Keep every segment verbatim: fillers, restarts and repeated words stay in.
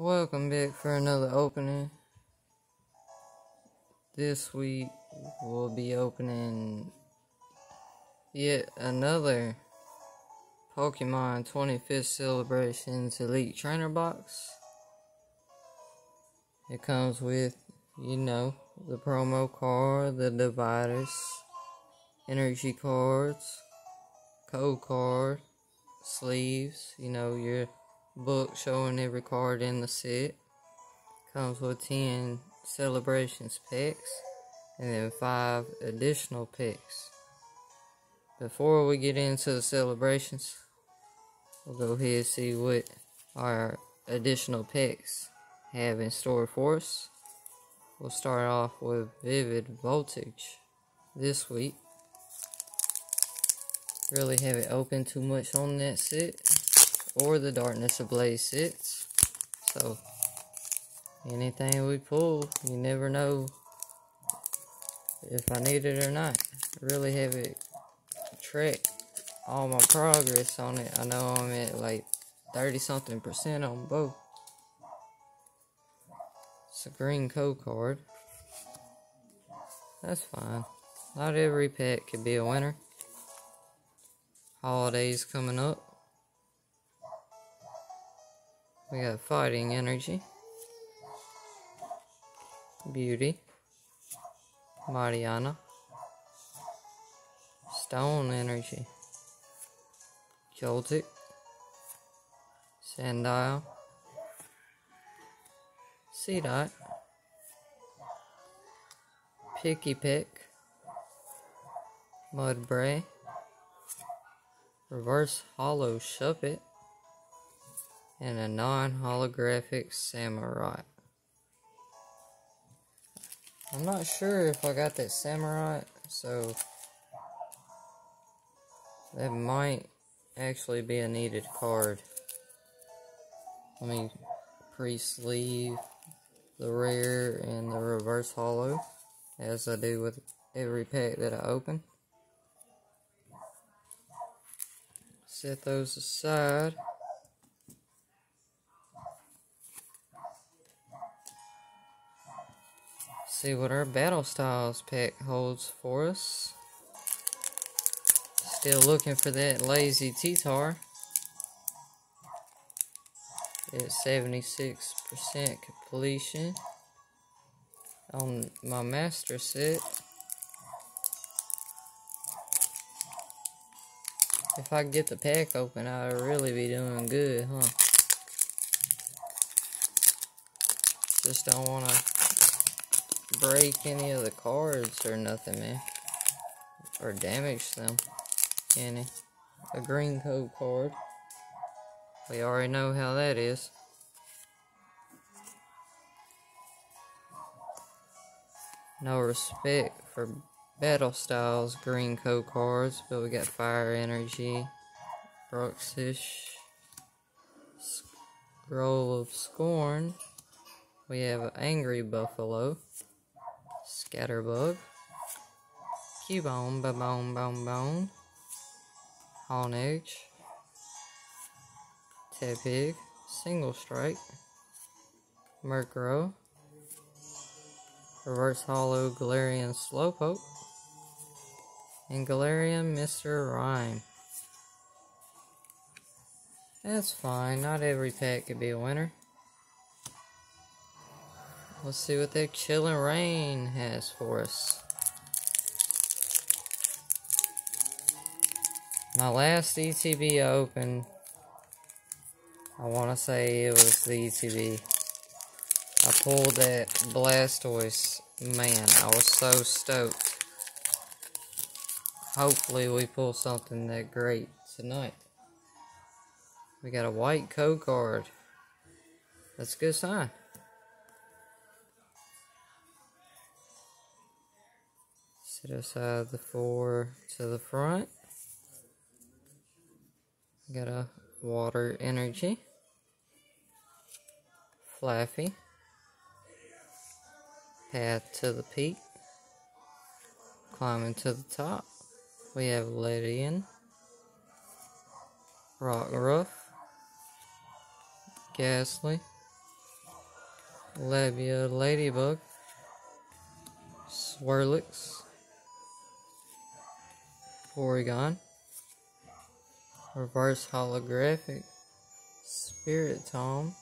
Welcome back for another opening. This week we'll be opening yet another Pokemon twenty-fifth Celebrations Elite Trainer Box. It comes with, you know, the promo card, the dividers, energy cards, code card, sleeves, you know, your book showing every card in the set. Comes with ten celebrations packs and then five additional packs. Before we get into the celebrations, we'll go ahead and see what our additional packs have in store for us. We'll start off with Vivid Voltage this week. Really haven't opened too much on that set or the Darkness Ablaze sets, so anything we pull, you never know if I need it or not. I really haven't tracked all my progress on it. I know I'm at like thirty something percent on both. It's a green code card. That's fine. Not every pack could be a winner. Holidays coming up. We got Fighting Energy, Beauty, Mariana, Stone Energy, Joltik, Sandile, Seedot, Picky Pick, Mudbray, Reverse Hollow Shuppet, and a non-holographic Samurott. I'm not sure if I got that Samurott, so that might actually be a needed card. Let me pre-sleeve the rare and the reverse holo, as I do with every pack that I open. Set those aside. See what our Battle Styles pack holds for us. Still looking for that Lazy T-Tar. It's seventy-six percent completion on my master set. If I get the pack open, I'd really be doing good, huh? Just don't want to break any of the cards or nothing, man, or damage them any. A green code card, we already know how that is. No respect for Battle Styles green code cards, but we got Fire Energy, Bruxish, Scroll of Scorn, we have Angry Buffalo, Scatterbug, Cubone, Babone, Bone, Bone, Honedge, Tepig, Single Strike, Murkrow, Reverse Hollow Galarian Slowpoke, and Galarian Mister Mime. That's fine, not every pack could be a winner. Let's see what that Chilling Reign has for us. My last E T B I opened, I want to say it was the E T B. I pulled that Blastoise. Man, I was so stoked. Hopefully we pull something that great tonight. We got a white code card. That's a good sign. Set aside the four to the front. Got a Water Energy, Flaffy, Path to the Peak, Climbing to the Top. We have Ledian, Rockruff, Ghastly, Labia, Ladybug, Swirlix, Porygon, Reverse Holographic, Spiritomb,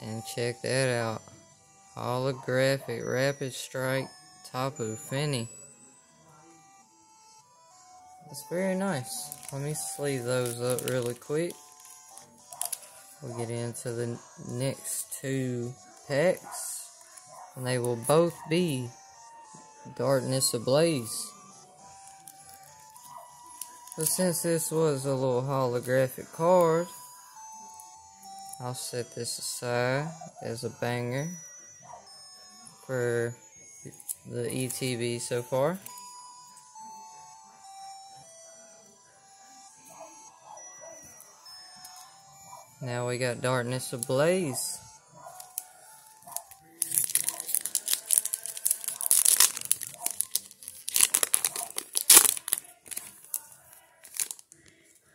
and check that out, Holographic Rapid Strike Tapu Fini. That's very nice. Let me sleeve those up really quick. We'll get into the next two packs, and they will both be Darkness Ablaze. But since this was a little holographic card, I'll set this aside as a banger for the E T B so far. Now we got Darkness Ablaze.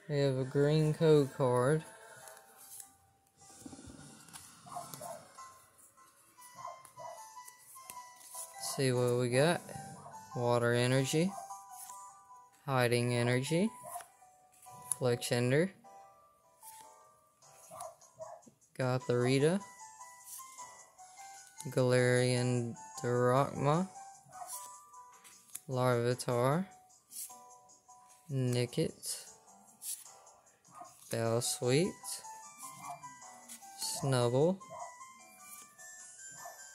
We have a green code card. Let's see what we got. Water energy, hiding energy, Fletchender, Gotharita, Galarian Drachma, Larvitar, Nickit, Bellsweet, Snubble,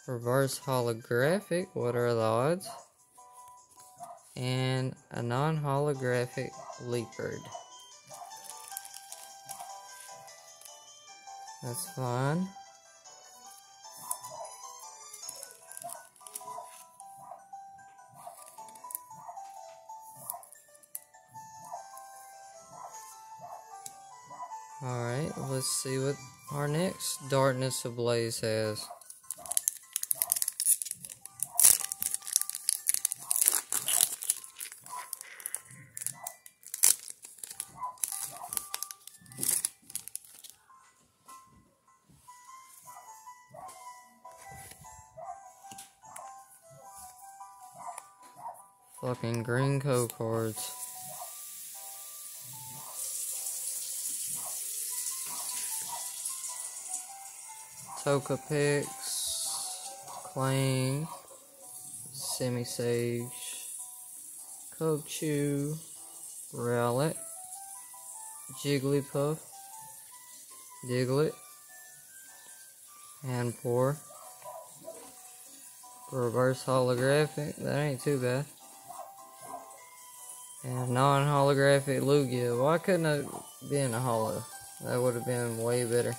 Reverse Holographic, what are the odds? And a non-holographic Leopard. That's fine. Alright, let's see what our next Darkness Ablaze has. Fucking green code cards. Togepics, Clang, Semisage, Kochu, Rowlet, Jigglypuff, Diglett, and Poor. Reverse holographic, that ain't too bad. And non-holographic Lugia. Why couldn't it have been a holo? That would have been way better.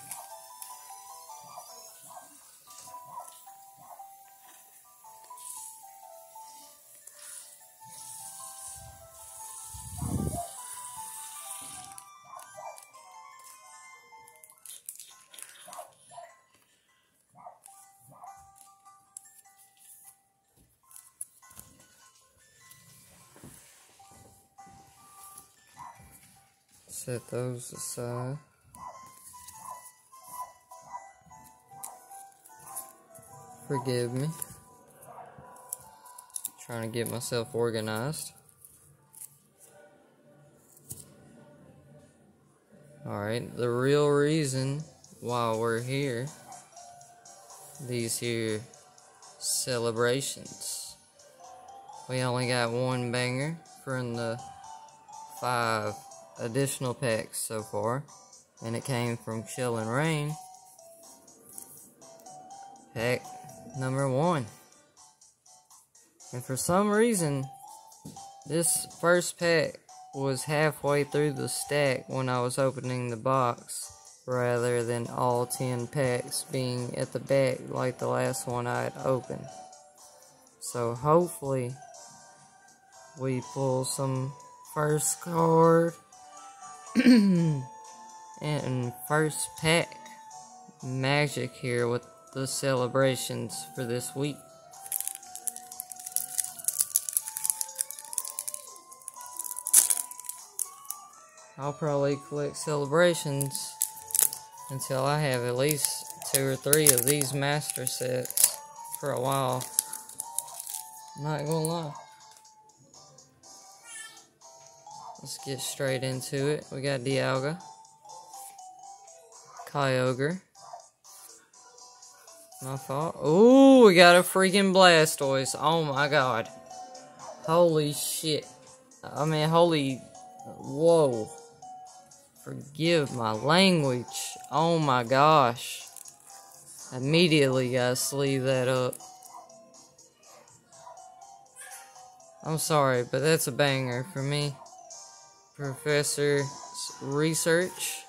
Set those aside. Forgive me. Trying to get myself organized. Alright, the real reason why we're here, these here celebrations. We only got one banger from the five additional packs so far, and it came from Chilling Reign. Pack number one. And for some reason, this first pack was halfway through the stack when I was opening the box, rather than all ten packs being at the back like the last one I had opened. So hopefully we pull some first card and first pack magic here with the celebrations for this week. I'll probably collect celebrations until I have at least two or three of these master sets for a while. I'm not gonna lie. Let's get straight into it. We got Dialga, Kyogre. My fault. Ooh, we got a freaking Blastoise. Oh my god. Holy shit. I mean, holy... Whoa. Forgive my language. Oh my gosh. Immediately gotta sleeve that up. I'm sorry, but that's a banger for me. Professor Research.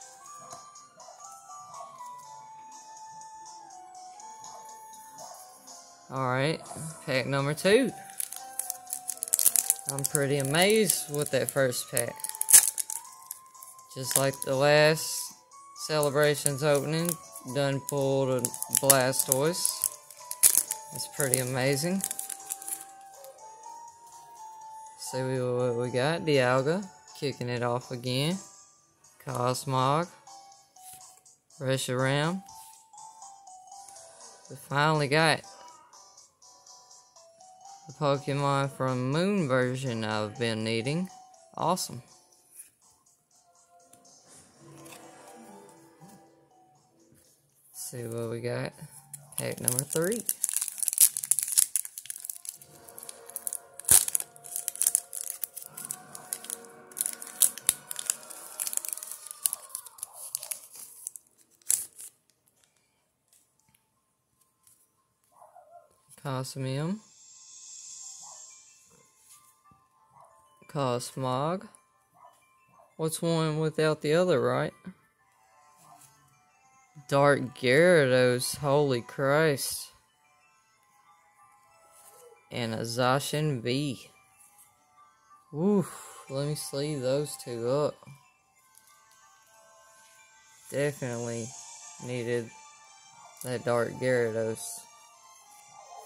Alright, pack number two. I'm pretty amazed with that first pack. Just like the last Celebrations opening, done pulled a Blastoise. That's pretty amazing. See what we got. Dialga, kicking it off again. Cosmog. Reshiram. We finally got the Pokemon from Moon version I've been needing. Awesome. Let's see what we got. Pack number three. Cosmium. Cosmog. What's one without the other, right? Dark Gyarados, holy Christ. And a Zacian V. Oof, let me sleeve those two up. Definitely needed that Dark Gyarados.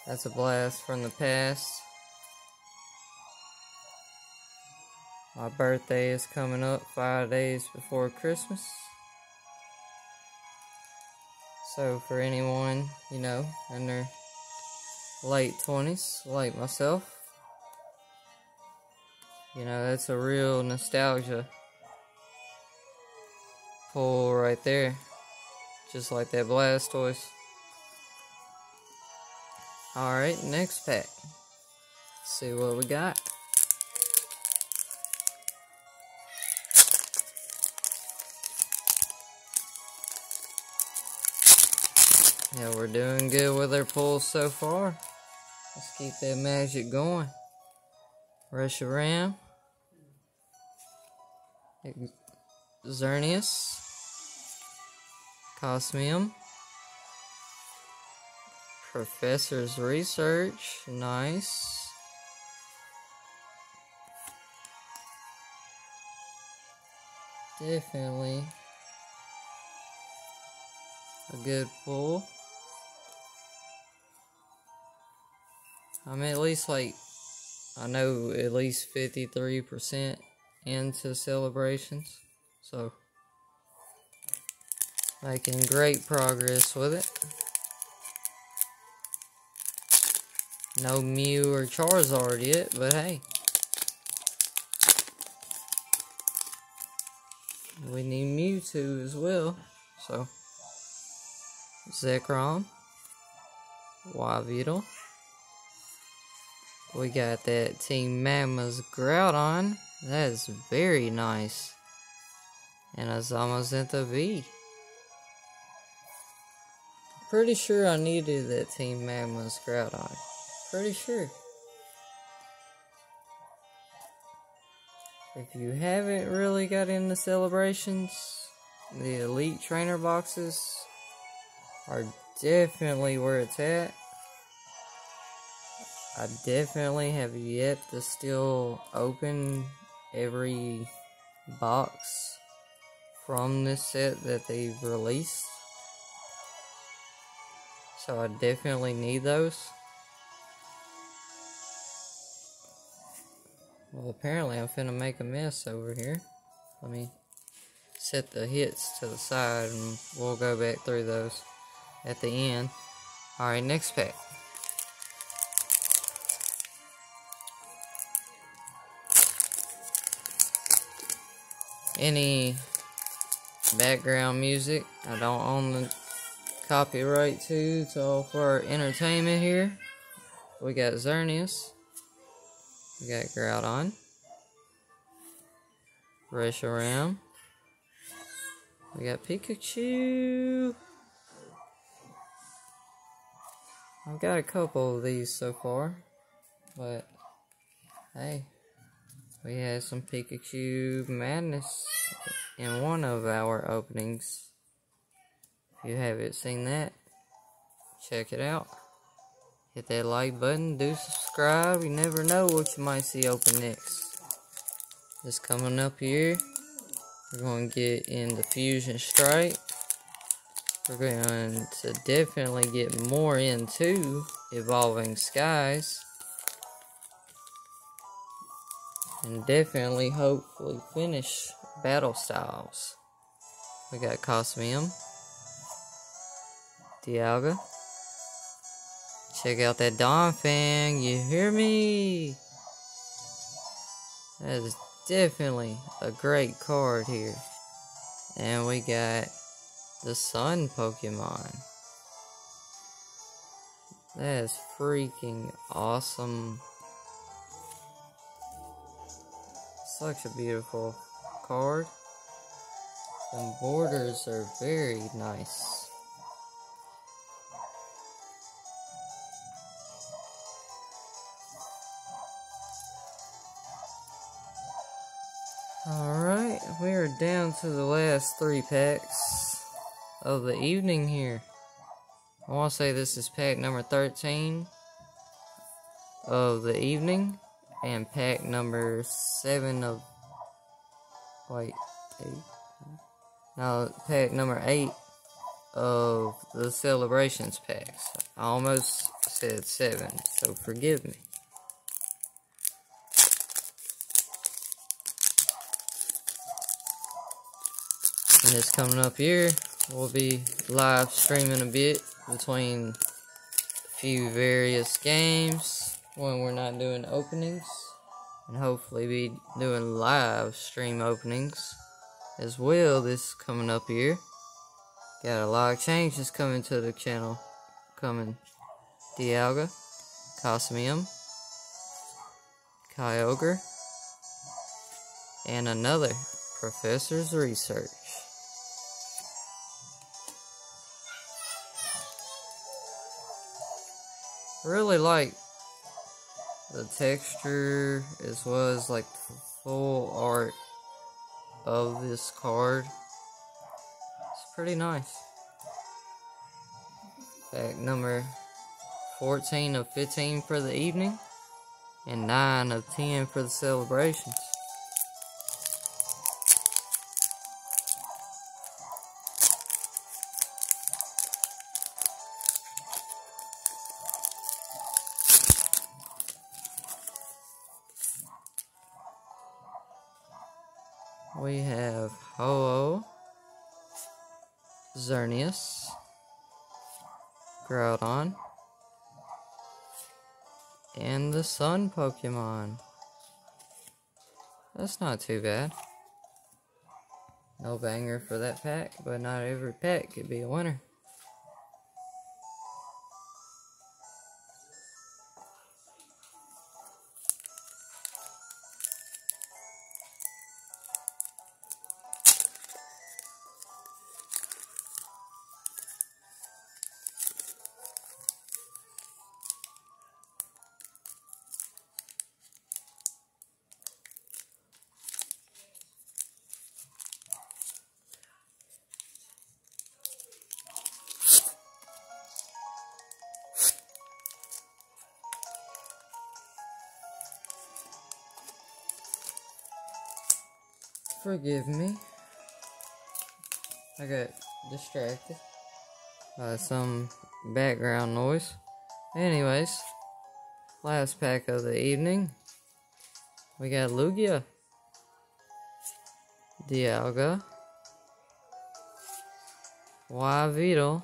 That's a blast from the past. My birthday is coming up five days before Christmas. So for anyone, you know, in their late twenties, like myself, you know, that's a real nostalgia pull right there. Just like that Blastoise. Alright, next pack. Let's see what we got. Yeah, we're doing good with our pulls so far. Let's keep that magic going. Reshiram. Xerneas. Cosmium. Professor's Research. Nice. Definitely a good pull. I'm at least like, I know at least fifty-three percent into Celebrations, so making great progress with it. No Mew or Charizard yet, but hey, we need Mewtwo as well, so Zekrom, Wyveedle. We got that Team Magma's Groudon. That is very nice. And a Zamazenta V. Pretty sure I needed that Team Magma's Groudon. Pretty sure. If you haven't really got into Celebrations, the Elite Trainer boxes are definitely where it's at. I definitely have yet to still open every box from this set that they've released. So I definitely need those. Well, apparently I'm finna make a mess over here. Let me set the hits to the side, and we'll go back through those at the end. Alright, next pack. Any background music, I don't own the copyright to, so for entertainment here, we got Xerneas, we got Groudon, Reshiram, we got Pikachu. I've got a couple of these so far, but hey, we had some Pikachu madness in one of our openings. If you haven't seen that, check it out. Hit that like button, do subscribe, you never know what you might see open next. Just coming up here, we're going to get in the Fusion Strike. We're going to definitely get more into Evolving Skies. And definitely, hopefully, finish Battle Styles. We got Cosmium, Dialga. Check out that Donphan, you hear me? That is definitely a great card here. And we got the Sun Pokemon. That is freaking awesome. Such a beautiful card. The borders are very nice. Alright, we are down to the last three packs of the evening here. I want to say this is pack number thirteen of the evening. And pack number seven of, wait, eight? No, pack number eight of the Celebrations packs. I almost said seven, so forgive me. And it's coming up here. We'll be live streaming a bit between a few various games when we're not doing openings, and hopefully be doing live stream openings as well. This coming up here, got a lot of changes coming to the channel. Coming Dialga, Cosmium, Kyogre, and another Professor's Research. Really like the texture as well as like the full art of this card. It's pretty nice. Pack number fourteen of fifteen for the evening and nine of ten for the Celebrations. We have Ho-Oh, Xerneas, Groudon, and the Sun Pokemon. That's not too bad. No banger for that pack, but not every pack could be a winner. Forgive me, I got distracted by some background noise. Anyways, last pack of the evening, we got Lugia, Dialga, Waweedle.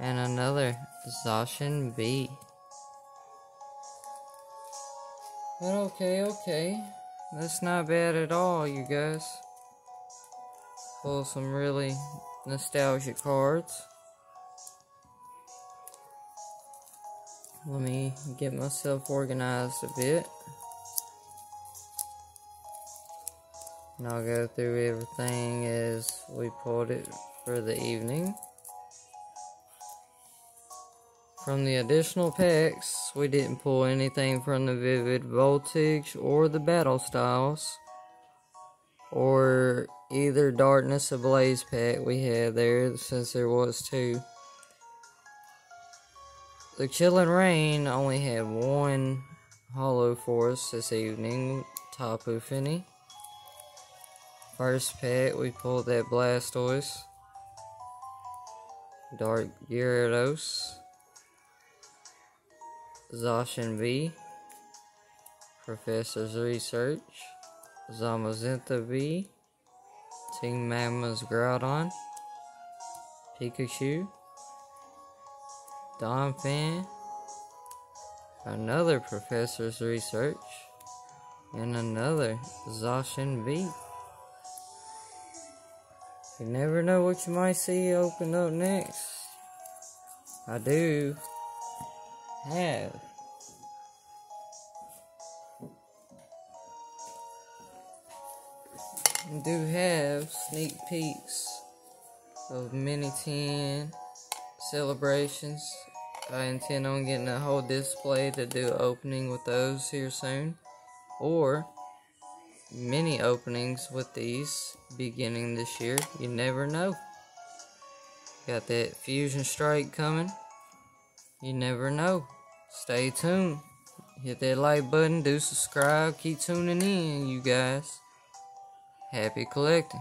And another Zacian V. But okay, okay. That's not bad at all, you guys. Pull some really nostalgic cards. Let me get myself organized a bit. And I'll go through everything as we pulled it for the evening. From the additional packs, we didn't pull anything from the Vivid Voltage or the Battle Styles. Or either Darkness Ablaze pack we had there, since there was two. The Chilling Reign only had one holo for us this evening, Tapu Fini. First pack, we pulled that Blastoise. Dark Gyarados. Zacian V, Professor's Research, Zamazenta V, Team Magma's Groudon, Pikachu, Donphan, another Professor's Research, and another Zacian V. You never know what you might see open up next. I do have do have sneak peeks of mini ten celebrations. I intend on getting a whole display to do an opening with those here soon, or mini openings with these beginning this year. You never know. Got that Fusion Strike coming. You never know. Stay tuned. Hit that like button. Do subscribe. Keep tuning in, you guys. Happy collecting.